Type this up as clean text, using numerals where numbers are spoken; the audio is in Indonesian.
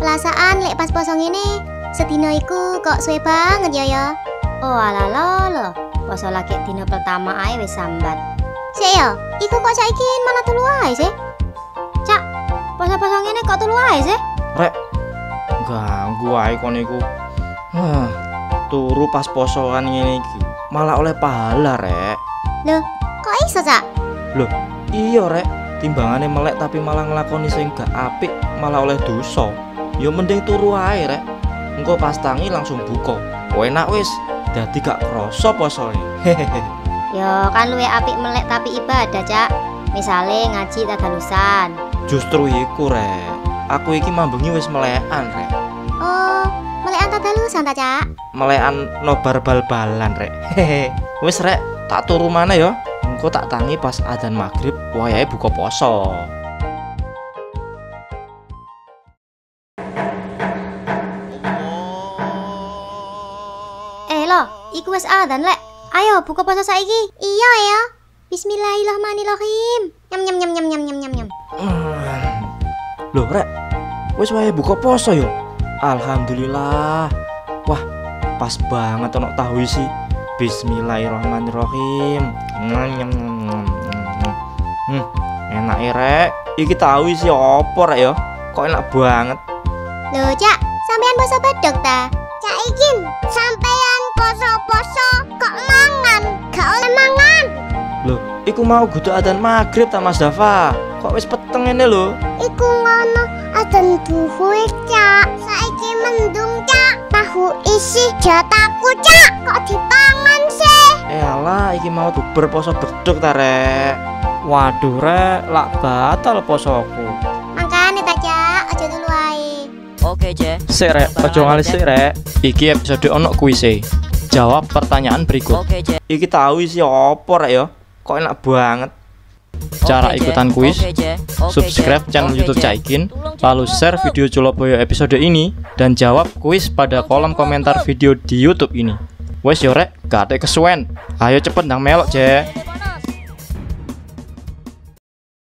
Perasaan lek pas posong ini sedina iku kok suwe banget ya ya. Oh alala lo, poso lagi dina pertama ae wis sambat. Sik ya, iku kok Cak Ikin malah telu ae sih. Cak, poso-poso ngene kok telu ae sih? Rek, ganggu ae kon iku. Turu pas posoan ngene iki, malah oleh pahala rek. Loh, kok iso Cak? Loh, iya rek, timbangannya melek tapi malah nglakoni sing gak apik, malah oleh dosa. Ya mending turu ae rek. Engko pas tangi langsung buka. Enak wis. Jadi gak kroso posone. Yo kan luwe apik melek tapi ibadah Cak. Misale ngaji tagalusan. Justru iku rek. Aku iki mambengi wis melekan rek. Oh, melekan tagalusan ta Cak? Melekan nobar bal-balan rek. Wis rek, tak turu mana yo? Engko tak tangi pas adzan maghrib wayahe buka poso. Iku wis adzan lek. Ayo buka puasa saiki. Iya ya. Bismillahirrahmanirrahim. Nyam nyam nyam nyam nyam nyam nyam. Loh rek, wis wae buka puasa yo. Alhamdulillah. Wah, pas banget ono tahu isi. Bismillahirrahmanirrahim. Nyam nyam nyam. Enak e rek. Iki tahu isi opo rek yo? Kok enak banget. Loh Cak, sampean puasa bedog ta? Cak Ikin, sampean poso-poso kok mangan, gak oleh mangan. Loh, iku mau gudu adzan maghrib ta Mas Dafa? Kok wis peteng ngene lho? Iku ngono adzan duhur Cak. Saiki mendung Cak. Tahu isi jataku Cak. Kok dipangan sih? Eyalah, iki mau bubar poso beduk ta rek. Waduh rek, lak batal posoku. Mangkane ta Cak, aja dulu ae. Oke Cek. Sik rek, aja ngalih sik rek. Iki episode ono kuise. Jawab pertanyaan berikut. Iki tahu isi apa rek ya? Kok enak banget. Cara ikutan kuis. Subscribe channel YouTube Cak Ikin, lalu share video Culoboyo episode ini dan jawab kuis pada kolom komentar video di YouTube ini. Wes yo rek, gak ada kesuwen. Ayo cepet nang melok Cek.